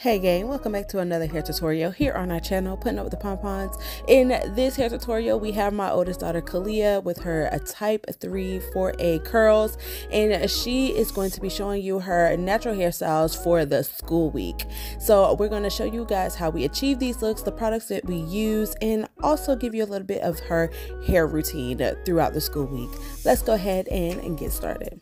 Hey gang, welcome back to another hair tutorial here on our channel, Putting Up With The Pom-Poms. In this hair tutorial, we have my oldest daughter Caliyah with her type 3 4A curls, and she is going to be showing you her natural hairstyles for the school week. So we're going to show you guys how we achieve these looks, the products that we use, and also give you a little bit of her hair routine throughout the school week. Let's go ahead and get started.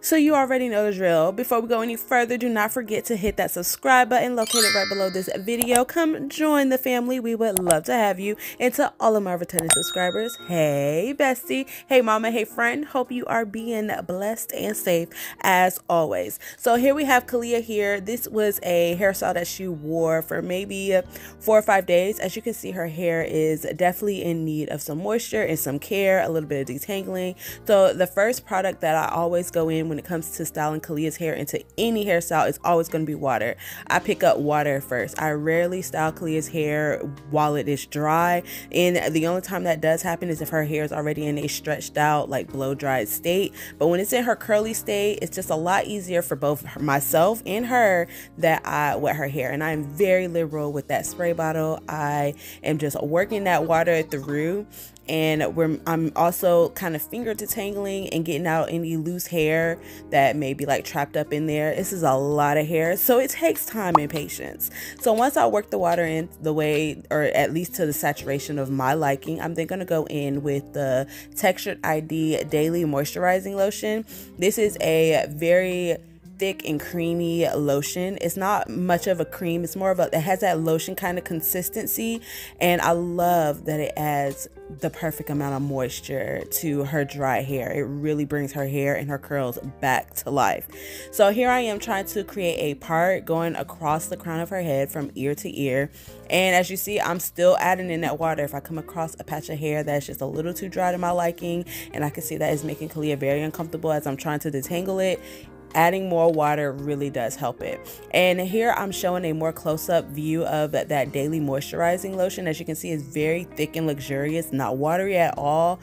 So you already know the drill. Before we go any further, do not forget to hit that subscribe button located right below this video. Come join the family. We would love to have you. And to all of my returning subscribers, hey bestie, hey mama, hey friend. Hope you are being blessed and safe as always. So here we have Caliyah here. This was a hairstyle that she wore for maybe 4 or 5 days. As you can see, her hair is definitely in need of some moisture and some care, a little bit of detangling. So the first product that I always go in when it comes to styling Caliyah's hair into any hairstyle, it's always going to be water. I pick up water first. I rarely style Caliyah's hair while it is dry, and the only time that does happen is if her hair is already in a stretched out, like blow dried state. But when it's in her curly state, it's just a lot easier for both myself and her that I wet her hair, and I'm very liberal with that spray bottle. I am just working that water through, and I'm also kind of finger detangling and getting out any loose hair that may be like trapped up in there. This is a lot of hair, so it takes time and patience. So once I work the water in the way, or at least to the saturation of my liking, I'm then going to go in with the Texture ID Daily Moisturizing Lotion. This is a very thick and creamy lotion. It's not much of a cream, it's more of a, it has that lotion kind of consistency, and I love that it adds the perfect amount of moisture to her dry hair. It really brings her hair and her curls back to life. So here I am trying to create a part going across the crown of her head from ear to ear, and as you see, I'm still adding in that water. If I come across a patch of hair that's just a little too dry to my liking, and I can see that is making Caliyah very uncomfortable as I'm trying to detangle it, adding more water really does help it. And here I'm showing a more close-up view of that daily moisturizing lotion. As you can see, it's very thick and luxurious, not watery at all,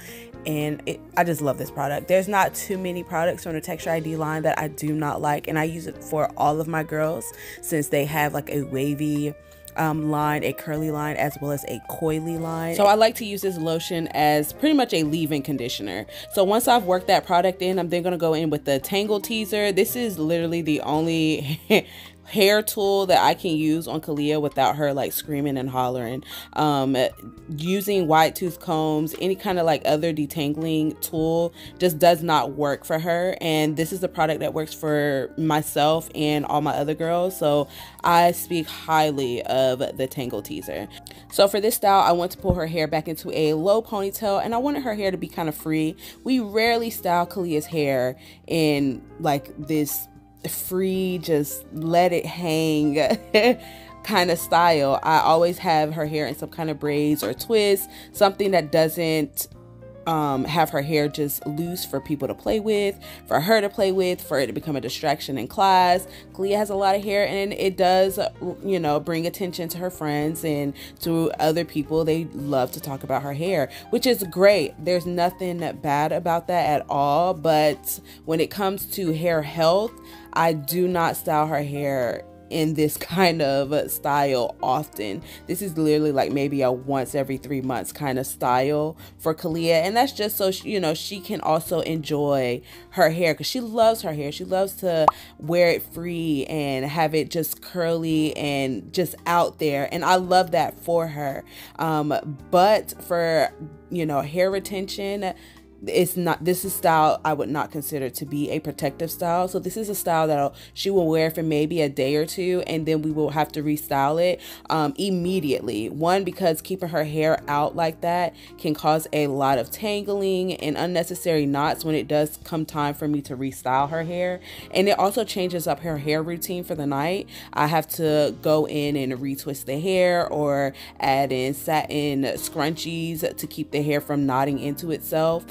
and I just love this product. There's not too many products from the Texture ID line that I do not like, and I use it for all of my girls since they have like a wavy line, a curly line, as well as a coily line. So I like to use this lotion as pretty much a leave-in conditioner. So once I've worked that product in, I'm then going to go in with the Tangle Teezer. This is literally the only hair tool that I can use on Caliyah without her like screaming and hollering. Using wide tooth combs, any kind of like other detangling tool just does not work for her, and this is the product that works for myself and all my other girls. So I speak highly of the Tangle Teezer. So for this style, I want to pull her hair back into a low ponytail, and I wanted her hair to be kind of free. We rarely style Caliyah's hair in like this free, just let it hang kind of style. I always have her hair in some kind of braids or twists, something that doesn't have her hair just loose for people to play with, for her to play with, for it to become a distraction in class. Caliyah has a lot of hair, and it does, you know, bring attention to her friends and to other people. They love to talk about her hair, which is great. There's nothing bad about that at all. But when it comes to hair health, I do not style her hair in this kind of style often. This is literally like maybe a once every 3 months kind of style for Caliyah, and that's just so she, you know, she can also enjoy her hair, because she loves her hair. She loves to wear it free and have it just curly and just out there, and I love that for her. But for, you know, hair retention, it's not, this is style I would not consider to be a protective style. So this is a style that she will wear for maybe a day or two, and then we will have to restyle it immediately. One, because keeping her hair out like that can cause a lot of tangling and unnecessary knots when it does come time for me to restyle her hair, and it also changes up her hair routine for the night. I have to go in and retwist the hair or add in satin scrunchies to keep the hair from knotting into itself.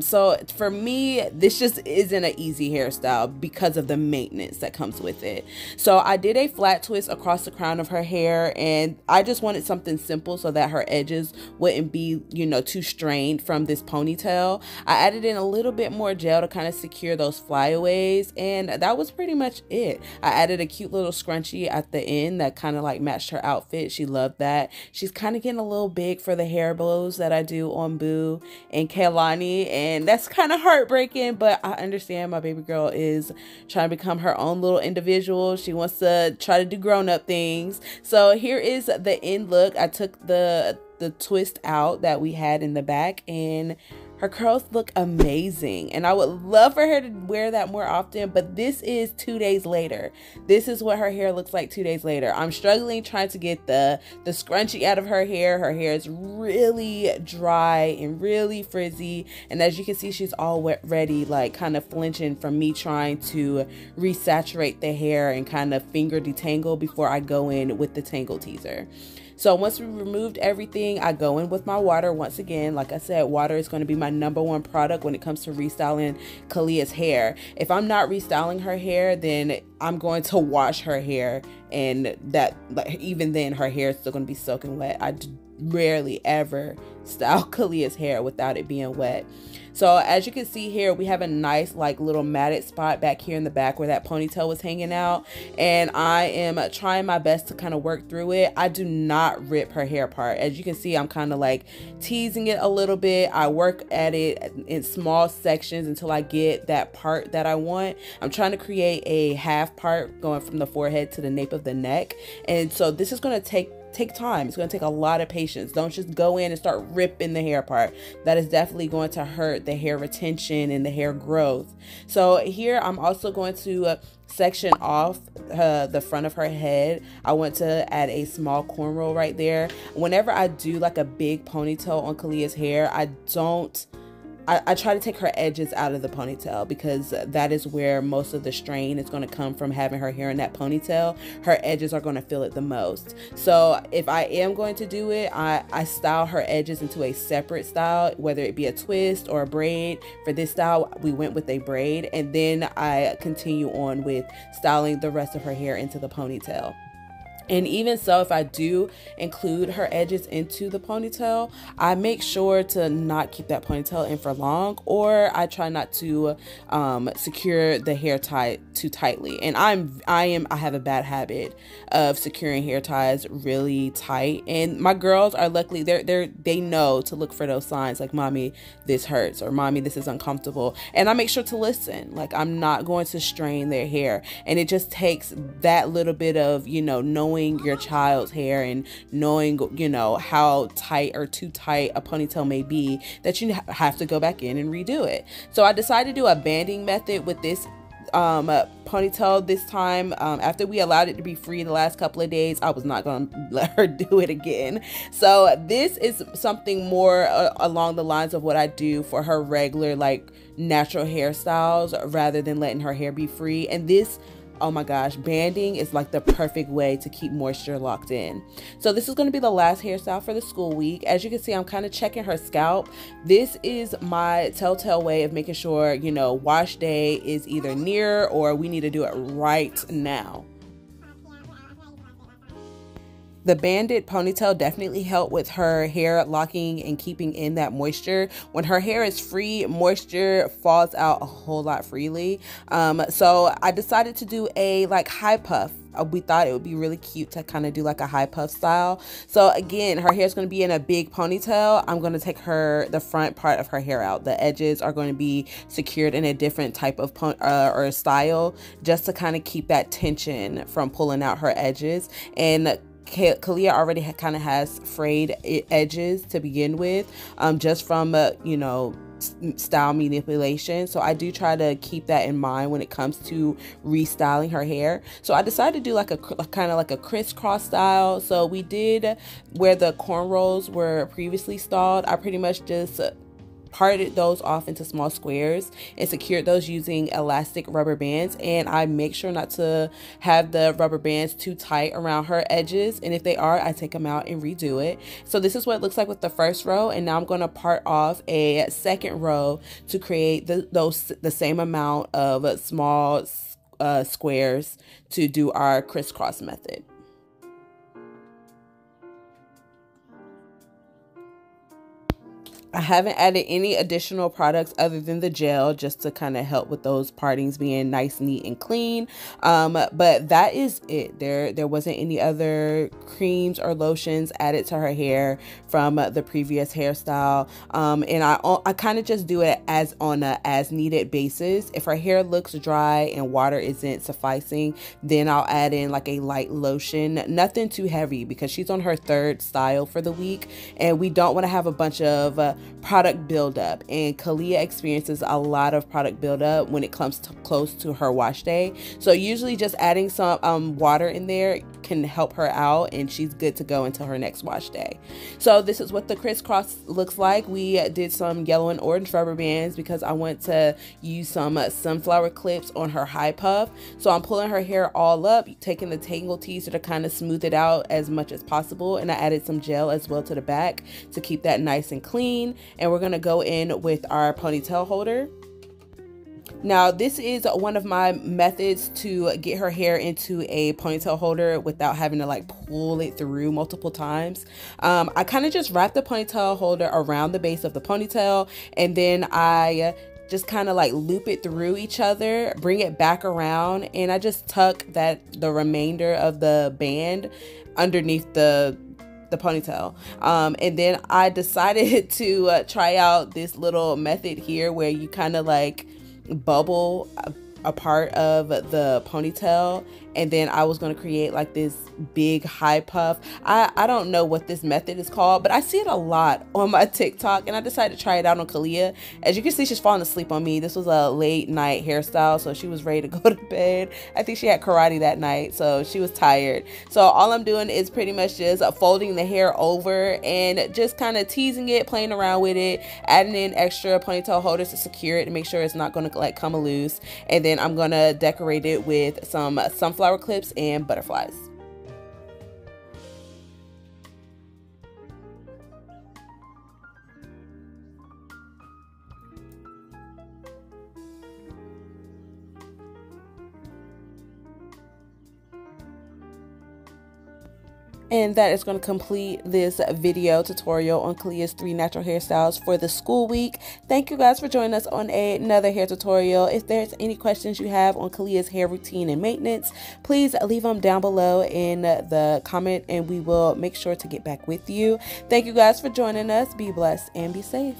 So for me, this just isn't an easy hairstyle because of the maintenance that comes with it. So I did a flat twist across the crown of her hair, and I just wanted something simple so that her edges wouldn't be, you know, too strained from this ponytail. I added in a little bit more gel to kind of secure those flyaways, and that was pretty much it. I added a cute little scrunchie at the end that kind of like matched her outfit. She loved that. She's kind of getting a little big for the hair blows that I do on Boo and Kehlani, and that's kind of heartbreaking, but I understand. My baby girl is trying to become her own little individual. She wants to try to do grown-up things. So here is the end look. I took the twist out that we had in the back, and her curls look amazing, and I would love for her to wear that more often, but this is 2 days later. This is what her hair looks like 2 days later. I'm struggling trying to get the scrunchie out of her hair. Her hair is really dry and really frizzy, and as you can see, she's already like kind of flinching from me trying to resaturate the hair and kind of finger detangle before I go in with the Tangle Teezer. So once we removed everything, I go in with my water. Once again, like I said, water is going to be my #1 product when it comes to restyling Caliyah's hair. If I'm not restyling her hair, then I'm going to wash her hair, and that, like, even then her hair is still going to be soaking wet. I rarely ever style Caliyah's hair without it being wet. So as you can see here, we have a nice like little matted spot back here in the back where that ponytail was hanging out, and I am trying my best to kind of work through it. I do not rip her hair apart. As you can see, I'm kind of like teasing it a little bit. I work at it in small sections until I get that part that I want. I'm trying to create a half part going from the forehead to the nape of the neck, and so this is going to take time. It's going to take a lot of patience. Don't just go in and start ripping the hair apart. That is definitely going to hurt the hair retention and the hair growth. So here I'm also going to section off the front of her head. I want to add a small cornrow right there. Whenever I do like a big ponytail on Caliyah's hair, I try to take her edges out of the ponytail, because that is where most of the strain is going to come from having her hair in that ponytail. Her edges are going to feel it the most. So if I am going to do it, I style her edges into a separate style, whether it be a twist or a braid. For this style, we went with a braid, and then I continue on with styling the rest of her hair into the ponytail. And even so, if I do include her edges into the ponytail, I make sure to not keep that ponytail in for long, or I try not to secure the hair tie too tightly. And I have a bad habit of securing hair ties really tight. And my girls are luckily, they know to look for those signs like, mommy, this hurts, or mommy, this is uncomfortable. And I make sure to listen. Like, I'm not going to strain their hair. And it just takes that little bit of, you know, knowing your child's hair and knowing, you know, how tight or too tight a ponytail may be, that you have to go back in and redo it. So I decided to do a banding method with this ponytail this time. After we allowed it to be free the last couple of days, I was not going to let her do it again. So this is something more along the lines of what I do for her regular like natural hairstyles, rather than letting her hair be free. And this, oh my gosh, banding is like the perfect way to keep moisture locked in. So this is going to be the last hairstyle for the school week. As you can see, I'm kind of checking her scalp. This is my telltale way of making sure, you know, wash day is either near or we need to do it right now. The banded ponytail definitely helped with her hair locking and keeping in that moisture. When her hair is free, moisture falls out a whole lot freely. So I decided to do a like high puff. We thought it would be really cute to kind of do like a high puff style. So again, her hair is going to be in a big ponytail. I'm going to take the front part of her hair out. The edges are going to be secured in a different type of or style, just to kind of keep that tension from pulling out her edges. And Caliyah already kind of has frayed edges to begin with, just from you know, style manipulation. So I do try to keep that in mind when it comes to restyling her hair. So I decided to do like a kind of like a crisscross style. So we did where the cornrows were previously styled. I pretty much just parted those off into small squares and secured those using elastic rubber bands. And I make sure not to have the rubber bands too tight around her edges, and if they are, I take them out and redo it. So this is what it looks like with the first row, and now I'm going to part off a second row to create the same amount of small squares to do our crisscross method. I haven't added any additional products other than the gel, just to kind of help with those partings being nice, neat, and clean. But that is it. There wasn't any other creams or lotions added to her hair from the previous hairstyle. And I kind of just do it as on a as needed basis. If her hair looks dry and water isn't sufficing, then I'll add in like a light lotion, nothing too heavy, because she's on her third style for the week and we don't want to have a bunch of product buildup. And Caliyah experiences a lot of product buildup when it comes close to her wash day, so usually just adding some water in there can help her out, and she's good to go until her next wash day. So this is what the crisscross looks like. We did some yellow and orange rubber bands because I want to use some sunflower clips on her high puff. So I'm pulling her hair all up, taking the Tangle Teezer to kind of smooth it out as much as possible, and I added some gel as well to the back to keep that nice and clean. And we're going to go in with our ponytail holder. Now, this is one of my methods to get her hair into a ponytail holder without having to like pull it through multiple times. I kind of just wrap the ponytail holder around the base of the ponytail, and then I just kind of like loop it through each other, bring it back around, and I just tuck the remainder of the band underneath the ponytail. And then I decided to try out this little method here where you kind of like bubble a part of the ponytail, and then I was going to create like this big high puff. I don't know what this method is called, but I see it a lot on my TikTok, and I decided to try it out on Caliyah. As you can see, she's falling asleep on me. This was a late night hairstyle, so she was ready to go to bed. I think she had karate that night, so she was tired. So all I'm doing is pretty much just folding the hair over and just kind of teasing it, playing around with it, adding in extra ponytail holders to secure it and make sure it's not going to like come loose. And then I'm going to decorate it with some sunflower clips and butterflies. And that is going to complete this video tutorial on Caliyah's 3 natural hairstyles for the school week. Thank you guys for joining us on another hair tutorial. If there's any questions you have on Caliyah's hair routine and maintenance, please leave them down below in the comment, and we will make sure to get back with you. Thank you guys for joining us. Be blessed and be safe.